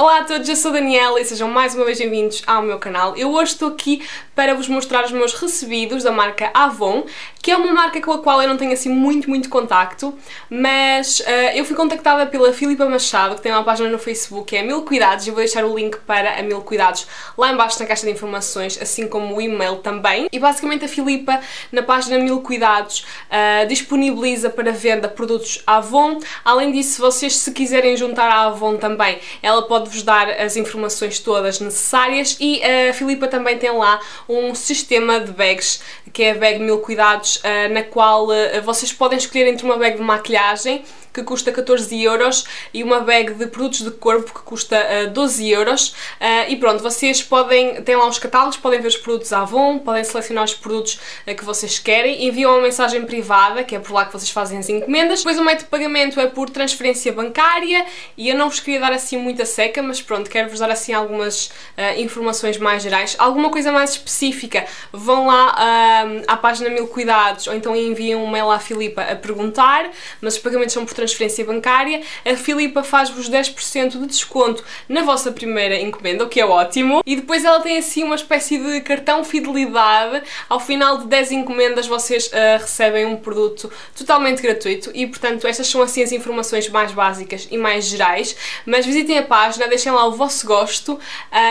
Olá a todos, eu sou a Daniela e sejam mais uma vez bem-vindos ao meu canal. Eu hoje estou aqui para vos mostrar os meus recebidos da marca Avon, que é uma marca com a qual eu não tenho assim muito contacto, mas eu fui contactada pela Filipa Machado, que tem uma página no Facebook, é Mil Cuidados, e vou deixar o link para a Mil Cuidados lá em baixo na caixa de informações, assim como o e-mail também. E basicamente a Filipa, na página Mil Cuidados, disponibiliza para venda produtos Avon. Além disso, vocês se quiserem juntar à Avon também, ela pode vos dar as informações todas necessárias, e a Filipa também tem lá um sistema de bags, que é a bag Mil Cuidados, na qual vocês podem escolher entre uma bag de maquilhagem, que custa 14€, e uma bag de produtos de corpo, que custa 12€. E pronto, vocês podem, têm lá os catálogos, podem ver os produtos Avon, podem selecionar os produtos que vocês querem, enviam uma mensagem privada, que é por lá que vocês fazem as encomendas. Depois o método de pagamento é por transferência bancária, e eu não vos queria dar assim muita seca, mas pronto, quero-vos dar assim algumas informações mais gerais. Alguma coisa mais específica, vão lá à página Mil Cuidados, ou então enviam um mail à Filipa a perguntar, mas os pagamentos são por transferência bancária. A Filipa faz-vos 10% de desconto na vossa primeira encomenda, o que é ótimo, e depois ela tem assim uma espécie de cartão fidelidade. Ao final de 10 encomendas vocês recebem um produto totalmente gratuito, e portanto estas são assim as informações mais básicas e mais gerais, mas visitem a página, deixem lá o vosso gosto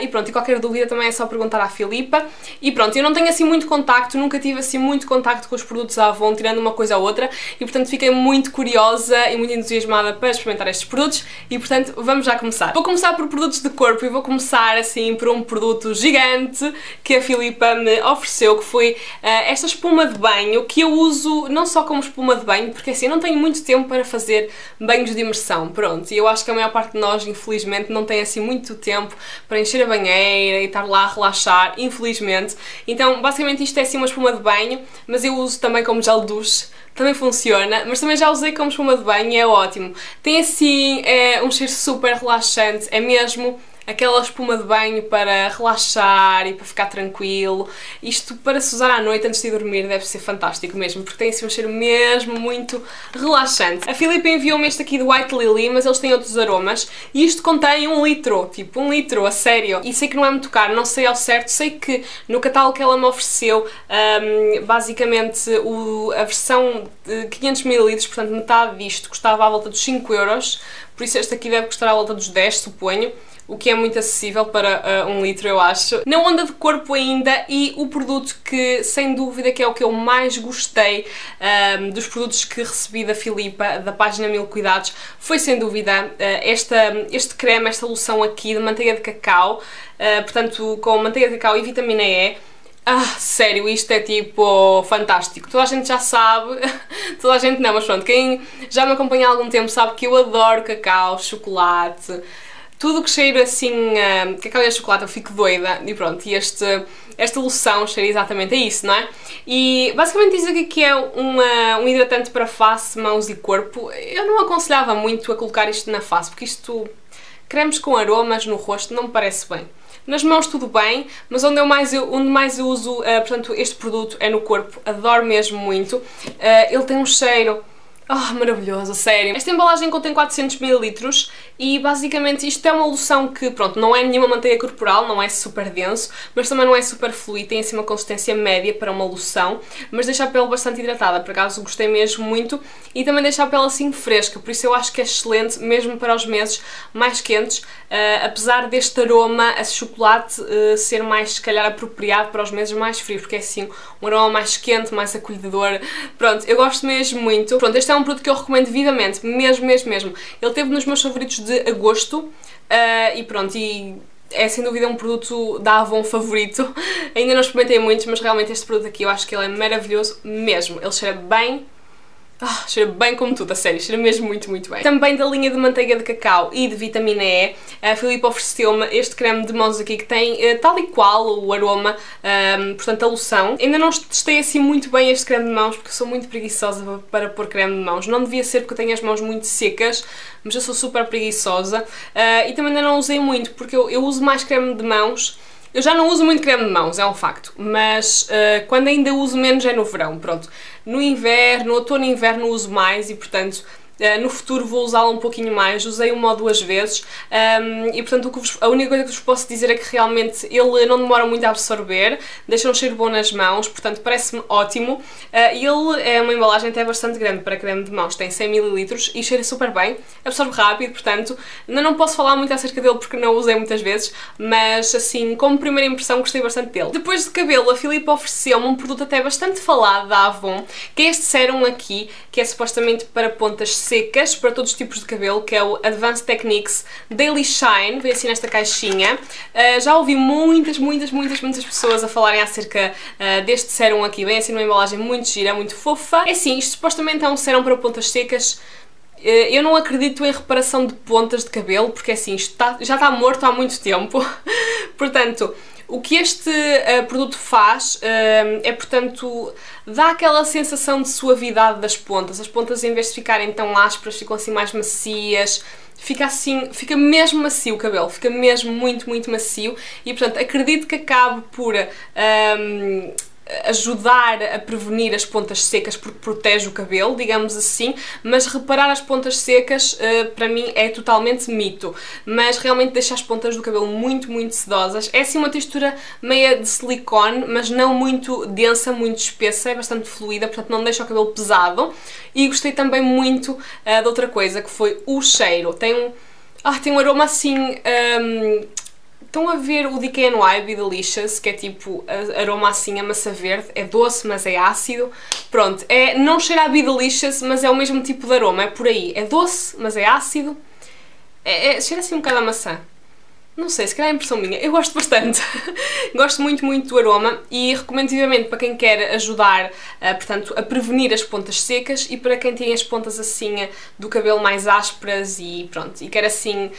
e pronto, e qualquer dúvida também é só perguntar à Filipa. E pronto, eu não tenho assim muito contacto, nunca tive assim muito contacto com os produtos Avon, tirando uma coisa ou outra, e portanto fiquei muito curiosa e muito entusiasmada para experimentar estes produtos, e portanto vamos já começar. Vou começar por produtos de corpo, e vou começar assim por um produto gigante que a Filipa me ofereceu, que foi esta espuma de banho, que eu uso não só como espuma de banho, porque assim eu não tenho muito tempo para fazer banhos de imersão, pronto, e eu acho que a maior parte de nós infelizmente não tem assim muito tempo para encher a banheira e estar lá a relaxar, infelizmente. Então basicamente isto é assim uma espuma de banho, mas eu uso também como gel douche, também funciona, mas também já usei como espuma de banho e é ótimo. Tem assim um cheiro super relaxante, é mesmo aquela espuma de banho para relaxar e para ficar tranquilo. Isto para se usar à noite antes de dormir deve ser fantástico mesmo, porque tem assim um cheiro mesmo muito relaxante. A Filipa enviou-me este aqui do White Lily, mas eles têm outros aromas, e isto contém 1 litro, tipo 1 litro, a sério. E sei que não é muito caro, não sei ao certo, sei que no catálogo que ela me ofereceu, basicamente a versão de 500ml, portanto metade disto, custava à volta dos 5€, por isso este aqui deve custar à volta dos 10, suponho, o que é muito acessível para 1 litro, eu acho. Na onda de corpo ainda, e o produto que sem dúvida que é o que eu mais gostei dos produtos que recebi da Filipa, da página Mil Cuidados, foi sem dúvida este creme, esta loção aqui de manteiga de cacau, portanto com manteiga de cacau e vitamina E. Ah, sério, isto é tipo fantástico. Toda a gente já sabe, toda a gente não, mas pronto, quem já me acompanha há algum tempo sabe que eu adoro cacau, chocolate, tudo que cheira assim cacau e chocolate, eu fico doida, e pronto, e esta loção cheira exatamente a isso, não é? E basicamente diz aqui que é um hidratante para face, mãos e corpo. Eu não aconselhava muito a colocar isto na face, porque isto, cremes com aromas no rosto, não me parece bem. Nas mãos tudo bem, mas onde mais eu uso portanto, este produto é no corpo, adoro mesmo muito. Ele tem um cheiro... Oh, maravilhoso, sério. Esta embalagem contém 400ml e basicamente isto é uma loção que, pronto, não é nenhuma manteiga corporal, não é super denso, mas também não é super fluido, tem assim uma consistência média para uma loção, mas deixa a pele bastante hidratada, por acaso gostei mesmo muito, e também deixa a pele assim fresca, por isso eu acho que é excelente mesmo para os meses mais quentes, apesar deste aroma a chocolate ser mais, se calhar, apropriado para os meses mais frios, porque é assim um aroma mais quente, mais acolhedor, pronto, eu gosto mesmo muito. Pronto, este é um produto que eu recomendo vivamente, mesmo. Ele teve nos meus favoritos de agosto e pronto, e é sem dúvida um produto da Avon favorito. Ainda não experimentei muitos, mas realmente este produto aqui eu acho que ele é maravilhoso mesmo. Ele cheira bem, cheira bem como tudo, a sério, cheira mesmo muito bem. Também da linha de manteiga de cacau e de vitamina E, a Filipa ofereceu-me este creme de mãos aqui, que tem tal e qual o aroma, portanto a loção. Ainda não testei assim muito bem este creme de mãos, porque eu sou muito preguiçosa para pôr creme de mãos. Não devia ser, porque eu tenho as mãos muito secas, mas eu sou super preguiçosa, e também ainda não usei muito, porque eu uso mais creme de mãos. Eu já não uso muito creme de mãos, é um facto, mas quando ainda uso menos é no verão, pronto. No inverno, outono e inverno uso mais, e portanto No futuro vou usá-la um pouquinho mais, usei uma ou duas vezes e portanto a única coisa que vos posso dizer é que realmente ele não demora muito a absorver, deixa um cheiro bom nas mãos, portanto parece-me ótimo. Ele é uma embalagem até bastante grande para creme de mãos, tem 100 ml e cheira super bem, absorve rápido, portanto não posso falar muito acerca dele porque não o usei muitas vezes, mas assim, como primeira impressão gostei bastante dele. Depois de cabelo, a Filipa ofereceu-me um produto até bastante falado da Avon, que é este sérum aqui, que é supostamente para pontas secas, para todos os tipos de cabelo, que é o Advanced Techniques Daily Shine, vem assim nesta caixinha. Já ouvi muitas pessoas a falarem acerca deste sérum aqui, vem assim numa embalagem muito gira, muito fofa. É assim, isto supostamente é um sérum para pontas secas. Eu não acredito em reparação de pontas de cabelo, porque assim, isto já está morto há muito tempo. Portanto, o que este produto faz é, portanto, dá aquela sensação de suavidade das pontas. As pontas, em vez de ficarem tão ásperas, ficam assim mais macias. Fica assim, fica mesmo macio o cabelo, fica mesmo muito macio. E, portanto, acredito que acabe por ajudar a prevenir as pontas secas, porque protege o cabelo, digamos assim, mas reparar as pontas secas para mim é totalmente mito, mas realmente deixa as pontas do cabelo muito sedosas. É assim uma textura meia de silicone, mas não muito densa, muito espessa, é bastante fluida, portanto não deixa o cabelo pesado. E gostei também muito de outra coisa, que foi o cheiro. Tem um aroma assim... Estão a ver o DKNY Be Delicious, que é tipo aroma assim a massa verde, é doce mas é ácido. Pronto, não cheira a Be Delicious, mas é o mesmo tipo de aroma, é por aí. É doce, mas é ácido, cheira assim um bocado a maçã. Não sei, se calhar é impressão minha. Eu gosto bastante. Gosto muito do aroma e recomendo vivamente para quem quer ajudar, portanto, a prevenir as pontas secas e para quem tem as pontas assim do cabelo mais ásperas e pronto, e quer assim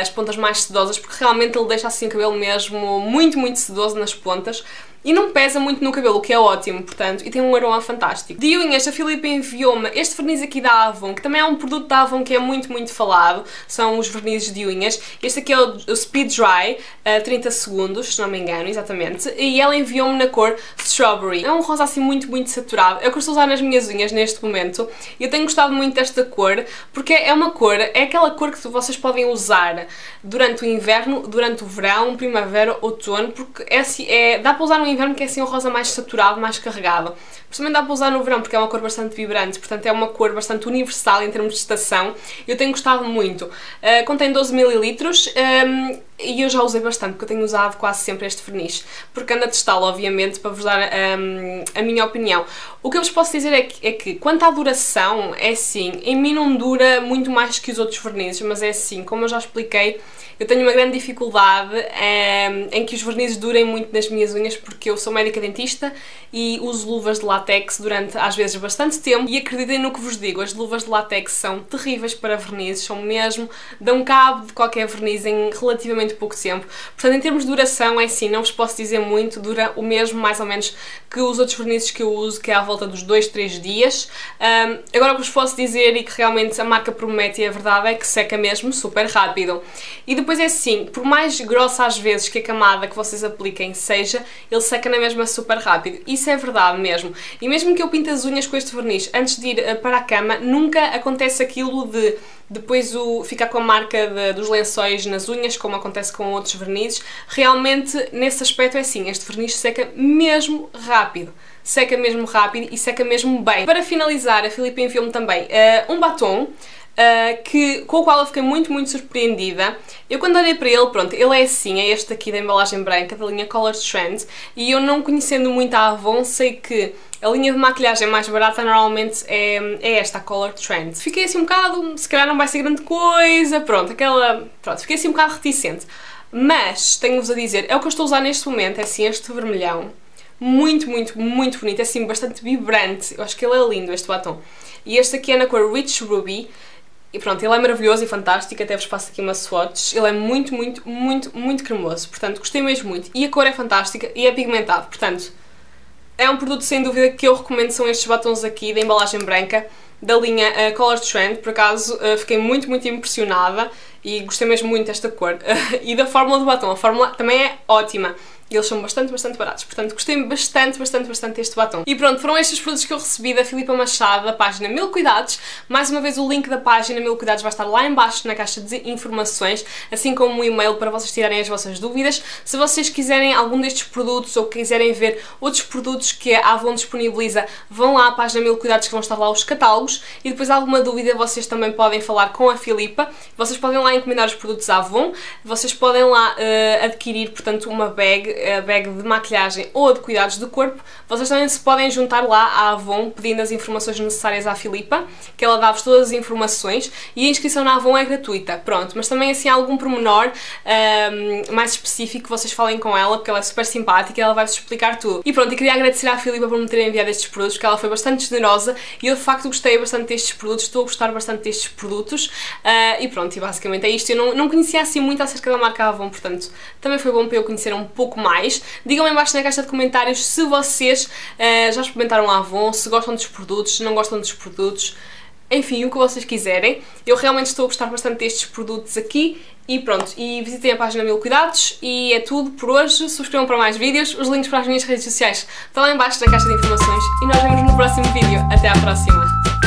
as pontas mais sedosas, porque realmente ele deixa assim o cabelo mesmo muito sedoso nas pontas. E não pesa muito no cabelo, o que é ótimo, portanto, e tem um aroma fantástico. De unhas, a Filipa enviou-me este verniz aqui da Avon, que também é um produto da Avon que é muito falado, são os vernizes de unhas. Este aqui é o Speed Dry, 30 segundos, se não me engano, exatamente, e ela enviou-me na cor Strawberry. É um rosa assim muito saturado, é o que eu estou a usar nas minhas unhas neste momento, e eu tenho gostado muito desta cor, porque é uma cor, é aquela cor que vocês podem usar durante o inverno, durante o verão, primavera, outono, porque dá para usar no inverno, que é assim um rosa mais saturado, mais carregado. Mas também dá para usar no verão, porque é uma cor bastante vibrante, portanto é uma cor bastante universal em termos de estação. Eu tenho gostado muito. Contém 12 ml e eu já usei bastante, porque eu tenho usado quase sempre este verniz, porque ando a testá-lo, obviamente, para vos dar a minha opinião. O que eu vos posso dizer é que quanto à duração, é assim, em mim não dura muito mais que os outros vernizes, mas é assim, como eu já expliquei, eu tenho uma grande dificuldade em que os vernizes durem muito nas minhas unhas, porque eu sou médica dentista e uso luvas de látex durante, às vezes, bastante tempo, e acreditem no que vos digo, as luvas de látex são terríveis para vernizes, são mesmo, dão cabo de qualquer verniz em relativamente pouco tempo. Portanto, em termos de duração, é assim, não vos posso dizer muito, dura o mesmo, mais ou menos, que os outros vernizes que eu uso, que é à volta dos 2-3 dias. Agora o que vos posso dizer, e que realmente a marca promete, e a verdade é que seca mesmo super rápido. E depois é assim, por mais grossa às vezes que a camada que vocês apliquem seja, ele seca na mesma super rápido. Isso é verdade mesmo. E mesmo que eu pinte as unhas com este verniz antes de ir para a cama, nunca acontece aquilo de depois ficar com a marca dos lençóis nas unhas, como acontece com outros vernizes. Realmente, nesse aspecto é assim, este verniz seca mesmo rápido. Seca mesmo rápido e seca mesmo bem. Para finalizar, a Filipa enviou-me também um batom, com o qual eu fiquei muito surpreendida. Eu quando olhei para ele, pronto, ele é assim, é este aqui da embalagem branca, da linha Color Trend, e eu não conhecendo muito a Avon, sei que a linha de maquilhagem mais barata normalmente é esta, a Color Trend. Fiquei assim um bocado, se calhar não vai ser grande coisa, pronto, fiquei assim um bocado reticente. Mas, tenho-vos a dizer, é o que eu estou a usar neste momento, é assim, este vermelhão, muito bonito, é assim, bastante vibrante, eu acho que ele é lindo, este batom. E este aqui é na cor Rich Ruby, e pronto, ele é maravilhoso e fantástico, até vos passo aqui uma swatch. Ele é muito cremoso, portanto gostei mesmo muito. E a cor é fantástica e é pigmentado, portanto é um produto sem dúvida que eu recomendo, são estes batons aqui da embalagem branca, da linha Color Trend. Por acaso fiquei muito impressionada e gostei mesmo muito desta cor. E da fórmula do batom, a fórmula também é ótima. Eles são bastante baratos, portanto gostei bastante deste batom. E pronto, foram estes os produtos que eu recebi da Filipa Machado, da página Mil Cuidados. Mais uma vez o link da página Mil Cuidados vai estar lá em baixo na caixa de informações, assim como um e-mail para vocês tirarem as vossas dúvidas. Se vocês quiserem algum destes produtos ou quiserem ver outros produtos que a Avon disponibiliza, vão lá à página Mil Cuidados que vão estar lá os catálogos. E depois alguma dúvida vocês também podem falar com a Filipa, vocês podem lá encomendar os produtos Avon, vocês podem lá adquirir, portanto, uma bag, a bag de maquilhagem ou de cuidados do corpo. Vocês também se podem juntar lá à Avon pedindo as informações necessárias à Filipa, que ela dá-vos todas as informações, e a inscrição na Avon é gratuita, pronto. Mas também assim há algum pormenor mais específico, vocês falem com ela, porque ela é super simpática e ela vai-vos explicar tudo. E pronto, e queria agradecer à Filipa por me ter enviado estes produtos, porque ela foi bastante generosa e eu de facto gostei bastante destes produtos, estou a gostar bastante destes produtos e pronto, e basicamente é isto. Eu não conhecia assim muito acerca da marca Avon, portanto também foi bom para eu conhecer um pouco mais. Digam-me em baixo na caixa de comentários se vocês já experimentaram a Avon, se gostam dos produtos, se não gostam dos produtos, enfim, o que vocês quiserem. Eu realmente estou a gostar bastante destes produtos aqui e pronto, e visitem a página Mil Cuidados e é tudo por hoje. Subscrevam para mais vídeos, os links para as minhas redes sociais estão lá em baixo na caixa de informações e nós vemos no próximo vídeo. Até à próxima!